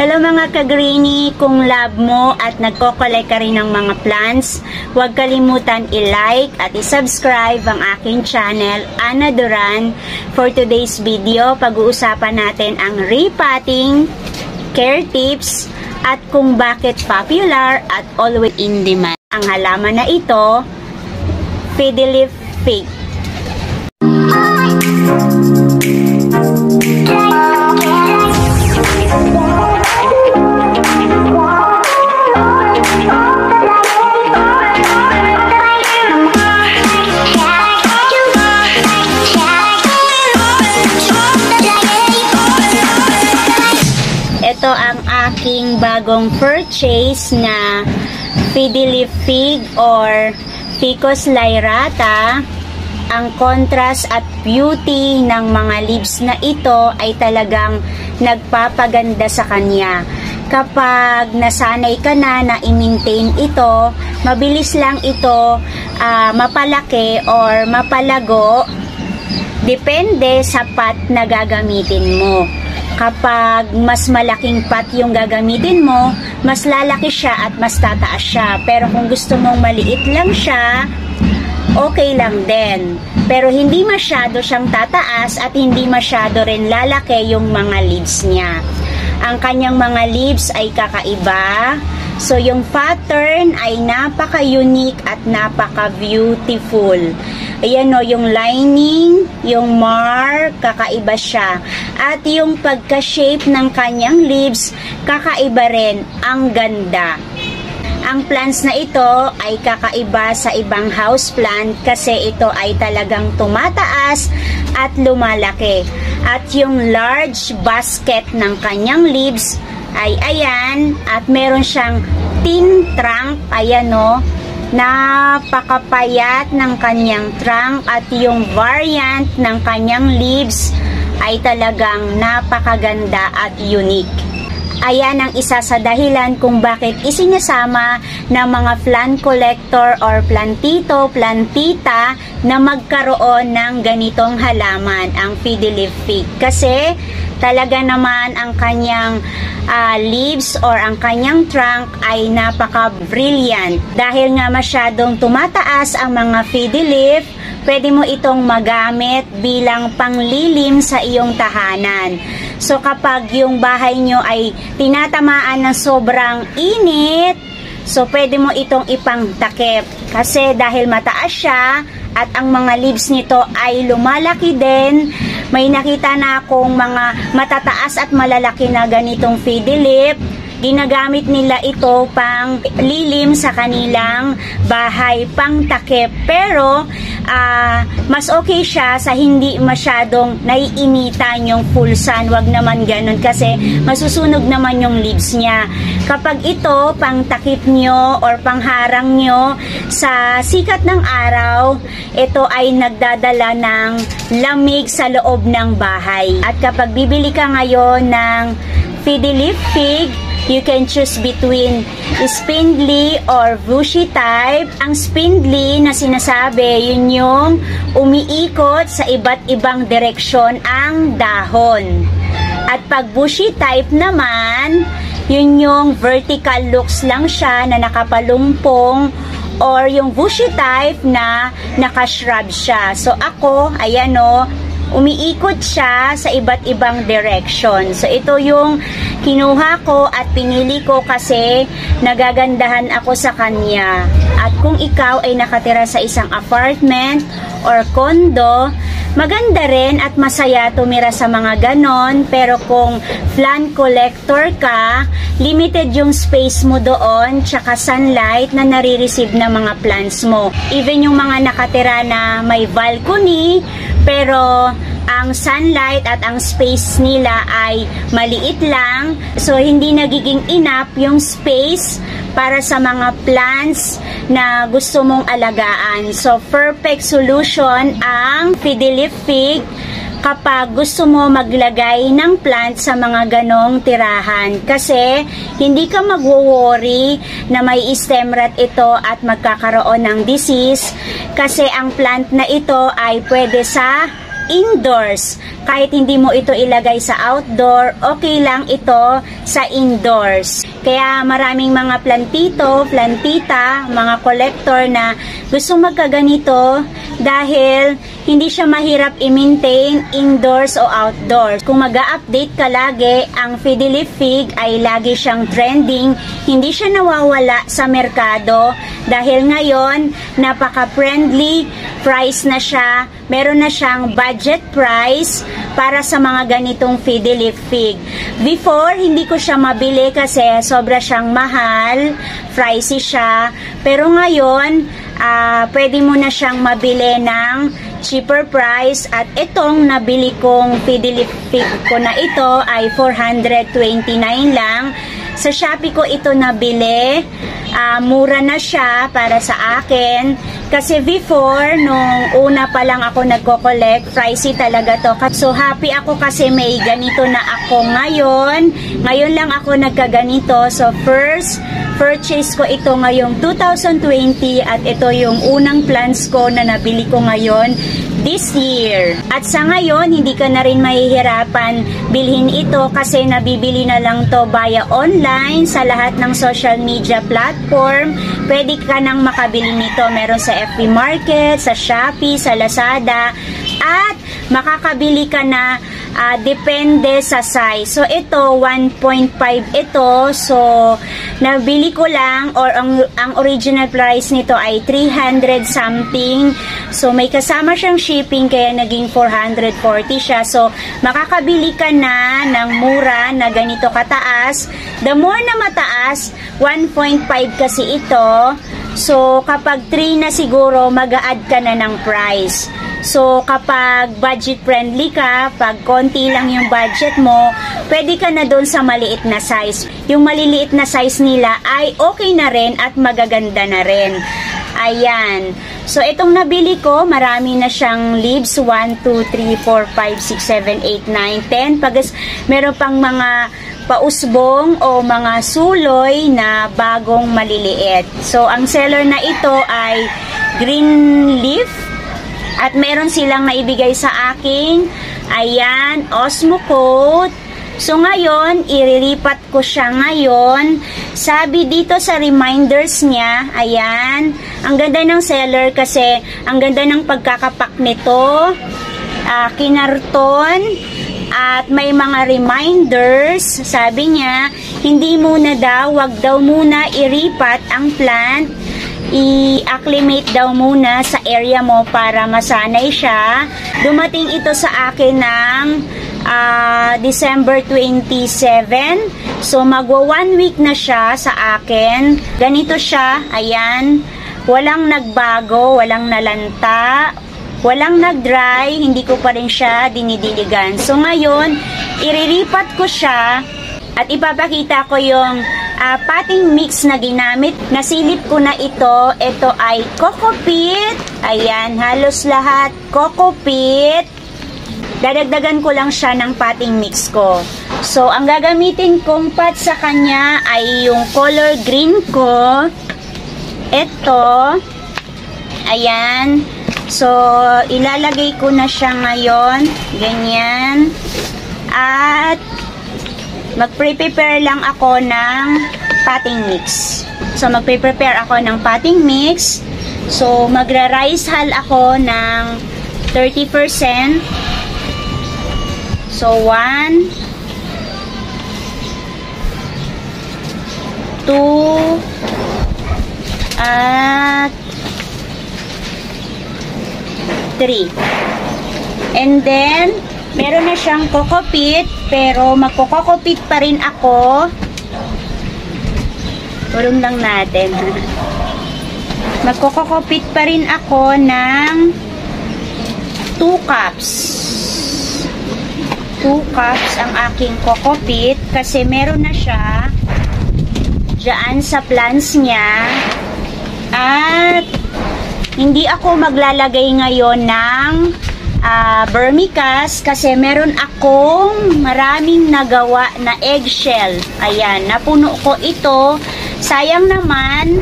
Hello mga ka-greenie, kung love mo at nagko-collect ka rin ng mga plants, huwag kalimutan i-like at i-subscribe ang aking channel, Ana Duran. For today's video, pag-uusapan natin ang repotting, care tips, at kung bakit popular at always in demand. Ang halaman na ito, Fiddle Leaf Fig. Ito ang aking bagong purchase na Fiddle Leaf Fig or Ficus lyrata. Ang contrast at beauty ng mga leaves na ito ay talagang nagpapaganda sa kanya. Kapag nasanay ka na na i-maintain ito, mabilis lang ito mapalaki or mapalago, depende sa pot na gagamitin mo. Kapag mas malaking pot yung gagamitin mo, mas lalaki siya at mas tataas siya. Pero kung gusto mong maliit lang siya, okay lang din. Pero hindi masyado siyang tataas at hindi masyado rin lalaki yung mga leaves niya. Ang kanyang mga leaves ay kakaiba. So yung pattern ay napaka-unique at napaka-beautiful. Ayan o, yung lining, yung mark, kakaiba siya. At yung pagka-shape ng kanyang leaves, kakaiba rin. Ang ganda. Ang plants na ito ay kakaiba sa ibang houseplant kasi ito ay talagang tumataas at lumalaki. At yung large basket ng kanyang leaves, ay ayan, at meron siyang thin trunk, ayan o, napakapayat ng kanyang trunk at yung variant ng kanyang leaves ay talagang napakaganda at unique. Ayan ang isa sa dahilan kung bakit isinasama ng mga plant collector or plantito, plantita na magkaroon ng ganitong halaman, ang Fiddle Leaf Fig. Kasi talaga naman ang kanyang leaves or ang kanyang trunk ay napaka-brilliant. Dahil nga masyadong tumataas ang mga Fiddle Leaf, pwede mo itong magamit bilang panglilim sa iyong tahanan. So kapag yung bahay nyo ay tinatamaan ng sobrang init, so pwede mo itong ipangtakip. Kasi dahil mataas siya at ang mga leaves nito ay lumalaki din, may nakita na akong mga matataas at malalaki na ganitong Fiddle Leaf. Ginagamit nila ito pang lilim sa kanilang bahay, pang takip. Pero mas okay siya sa hindi masyadong naiinitan yung full sun. Wag naman ganun kasi masusunog naman yung leaves niya. Kapag ito pang takip nyo or pang harang nyo sa sikat ng araw, ito ay nagdadala ng lamig sa loob ng bahay. At kapag bibili ka ngayon ng Fiddle Leaf Fig, you can choose between spindly or bushy type. Ang spindly na sinasabi, yun yung umiikot sa iba't ibang direksyon ang dahon. At pag bushy type naman, yun yung vertical looks lang siya na nakapalumpong or yung bushy type na nakashrub siya. So ako, ayan o, umiikot siya sa iba't ibang direction. So ito yung kinuha ko at pinili ko kasi nagagandahan ako sa kanya. At kung ikaw ay nakatira sa isang apartment or condo, maganda rin at masaya tumira sa mga ganon. Pero kung plant collector ka, limited yung space mo doon, tsaka sunlight na nare-receive ng mga plants mo. Even yung mga nakatira na may balcony, pero ang sunlight at ang space nila ay maliit lang. So, hindi nagiging enough yung space para sa mga plants na gusto mong alagaan. So, perfect solution ang Fiddle Leaf Fig kapag gusto mo maglagay ng plant sa mga ganong tirahan. Kasi, hindi ka mag-worry na may stem rot ito at magkakaroon ng disease. Kasi, ang plant na ito ay pwede sa indoors. Kahit hindi mo ito ilagay sa outdoor, okay lang ito sa indoors. Kaya maraming mga plantito, plantita, mga collector na gusto magkaganito dahil hindi siya mahirap i-maintain indoors o outdoors. Kung mag-update ka lagi, ang Fiddle Leaf Fig ay lagi siyang trending, hindi siya nawawala sa merkado dahil ngayon napaka-friendly price na siya. Meron na siyang budget price para sa mga ganitong Fiddle Leaf Fig. Before, hindi ko siya mabili kasi sobra siyang mahal, pricey siya. Pero ngayon, pwede mo na siyang mabili ng cheaper price, at itong nabili kong Fiddle Leaf Fig ko na ito ay 429 lang. Sa Shopee ko ito nabili. Mura na siya para sa akin. Kasi before, nung una pa lang ako nagko-collect, pricey talaga to. So happy ako kasi may ganito na ako ngayon. Ngayon lang ako nagkaganito. So first purchase ko ito ngayong 2020, at ito yung unang plants ko na nabili ko ngayon this year. At sa ngayon, hindi ka na rin mahihirapan bilhin ito kasi nabibili na lang to via online sa lahat ng social media platform. Pwede ka nang makabili nito. Meron sa FP Market, sa Shopee, sa Lazada, at makakabili ka na depende sa size. So ito 1.5 ito. So nabili ko lang, or ang original price nito ay 300 something. So may kasama siyang shipping kaya naging 440 siya. So makakabili ka na ng mura na ganito kataas. The more na mataas, 1.5 kasi ito. So kapag 3 na siguro mag-a-add ka na ng price. So kapag budget friendly ka, pag konti lang yung budget mo, pwede ka na doon sa maliit na size. Yung maliliit na size nila ay okay na rin at magaganda na rin. Ayan. So, itong nabili ko, marami na siyang leaves. 1, 2, 3, 4, 5, 6, 7, 8, 9, 10. Pagkas meron pang mga pausbong o mga suloy na bagong maliliit. So, ang seller na ito ay Green Leaf. At meron silang naibigay sa akin. Ayan, Osmocote. So, ngayon, irilipat ko siya ngayon. Sabi dito sa reminders niya, ayan, ang ganda ng seller kasi ang ganda ng pagkakapak nito, kinarton, at may mga reminders. Sabi niya, hindi muna daw, wag daw muna iripat ang plant. I-acclimate daw muna sa area mo para masanay siya. Dumating ito sa akin ng December 27. So magwa 1 week na siya sa akin. Ganito siya, ayan. Walang nagbago, walang nalanta, walang nagdry, hindi ko pa rin siya dinidiligan. So ngayon, iriripat ko siya at ipapakita ko yung potting mix na ginamit. Nasilip ko na ito. Ito ay kokopit. Ayan, halos lahat kokopit. Dadagdagan ko lang siya ng potting mix ko. So, ang gagamitin kong pot sa kanya ay yung color green ko. Ito. Ayan. So, ilalagay ko na siya ngayon. Ganyan. At mag-prepare lang ako ng potting mix. So, mag-prepare ako ng potting mix. So, magra-rice hull ako ng 30%. So, 1, 2, at 3. And then, meron na siyang kokopit, pero magkokopit pa rin ako. Tulong lang natin. Magkokopit pa rin ako ng 2 cups. 2 cups ang aking kokopit kasi meron na siya dyan sa plants niya, at hindi ako maglalagay ngayon ng vermicast kasi meron akong maraming nagawa na eggshell. Ayan, napuno ko ito. Sayang naman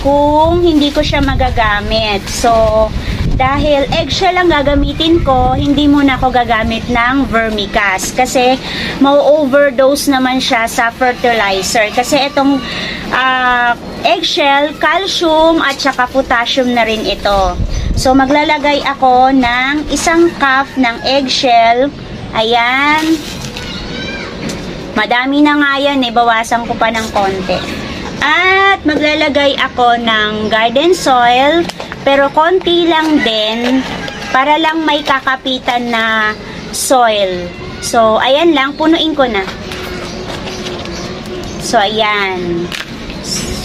kung hindi ko siya magagamit. So Dahil eggshell ang gagamitin ko, hindi muna ako gagamit ng vermicast kasi mau-overdose naman siya sa fertilizer. Kasi itong eggshell, calcium at saka potassium na rin ito. So maglalagay ako ng isang cup ng eggshell. Ayan. Madami na nga yan eh, bawasan ko pa ng konti. At maglalagay ako ng garden soil, pero konti lang din, para lang may kakapitan na soil. So, ayan lang, punuin ko na. So, ayan.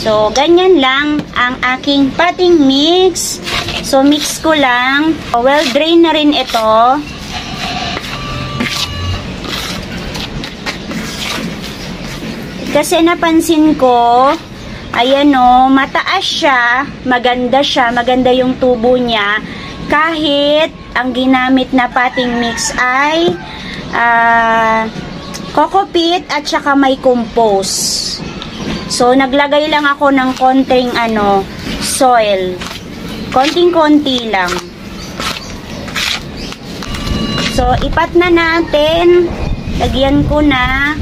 So, ganyan lang ang aking potting mix. So, mix ko lang. Well, drain na rin ito. Kasi napansin ko, ayan o, mataas siya, maganda yung tubo niya, kahit ang ginamit na potting mix ay kokopit at saka may compost. So, naglagay lang ako ng konting soil. Konting-konti lang. So, ipat na natin. Lagyan ko na.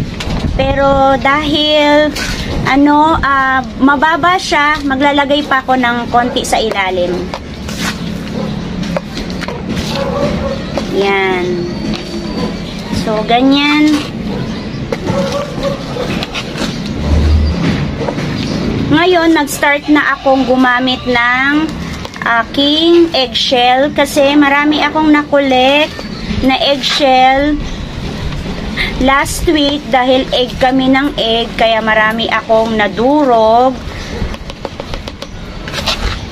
Pero dahil mababa siya, maglalagay pa ako ng konti sa ilalim. Yan. So ganyan. Ngayon nag-start na akong gumamit ng aking eggshell kasi marami akong na-collect na eggshell last week dahil egg kami ng egg, kaya marami akong nadurog.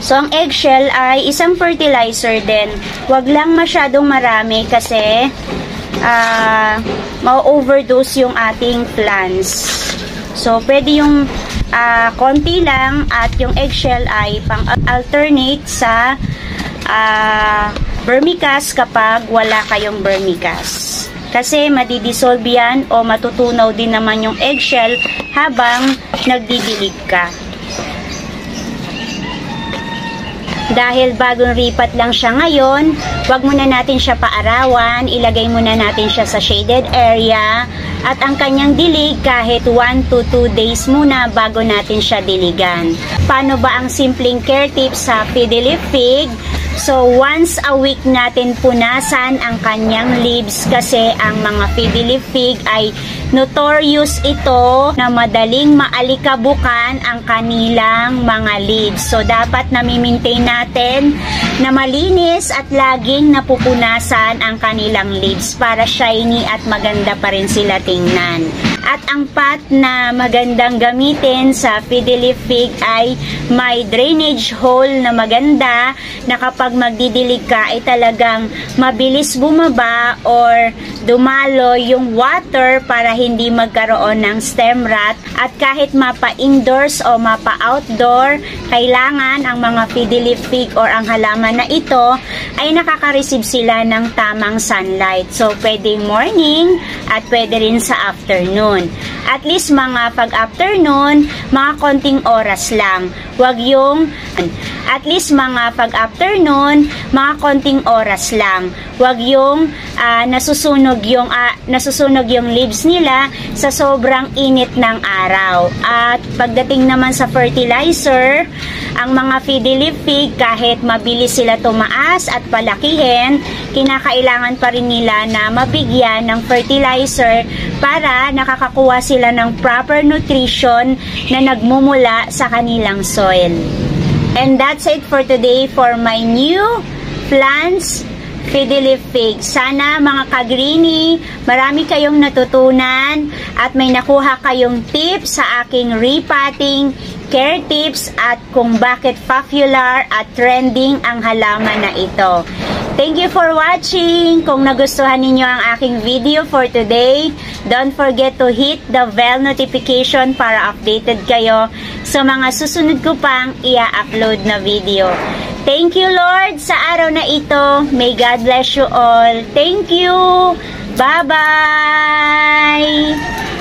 So ang eggshell ay isang fertilizer din. Wag lang masyadong marami kasi ma-overdose yung ating plants. So pwede yung konti lang at yung eggshell ay pang-alternate sa vermicast kapag wala kayong vermicast. Kasi madidissolve yan o matutunaw din naman yung eggshell habang nagdidilig ka. Dahil bagong ripat lang siya ngayon, wag muna natin siya paarawan, ilagay muna natin siya sa shaded area at ang kanyang dilig kahit 1 to 2 days muna bago natin siya diligan. Paano ba ang simpleng care tips sa Fiddle Leaf Fig? So, once a week natin punasan ang kanyang leaves kasi ang mga Fiddle Leaf Fig ay notorious ito na madaling maalikabukan ang kanilang mga leaves. So, dapat nami-maintain natin na malinis at laging napupunasan ang kanilang leaves para shiny at maganda pa rin sila tingnan. At ang pot na magandang gamitin sa Fiddle Leaf Fig ay may drainage hole na maganda na kapag magdidilig ka ay talagang mabilis bumaba or dumalo yung water para hindi magkaroon ng stem rot. At kahit mapa-indoors o mapa-outdoor, kailangan ang mga Fiddle Leaf Fig or ang halaman na ito ay nakaka-receive sila ng tamang sunlight. So, pwedeng morning at pwede rin sa afternoon. At least mga pag-afternoon, mga konting oras lang. Huwag yung nasusunog yung leaves nila sa sobrang init ng araw. At pagdating naman sa fertilizer, ang mga Fiddle Leaf Fig kahit mabilis sila tumaas at palakihin, kinakailangan pa rin nila na mabigyan ng fertilizer para nakakakuha sila ng proper nutrition na nagmumula sa kanilang soil. And that's it for today for my new plants, Fiddle Leaf Fig. Sana mga kagreenie, marami kayong natutunan at may nakuha kayong tips sa aking repotting, care tips at kung bakit popular at trending ang halaman na ito. Thank you for watching! Kung nagustuhan ninyo ang aking video for today, don't forget to hit the bell notification para updated kayo sa mga susunod ko pang i-upload na video. Thank you Lord sa araw na ito. May God bless you all. Thank you! Bye-bye!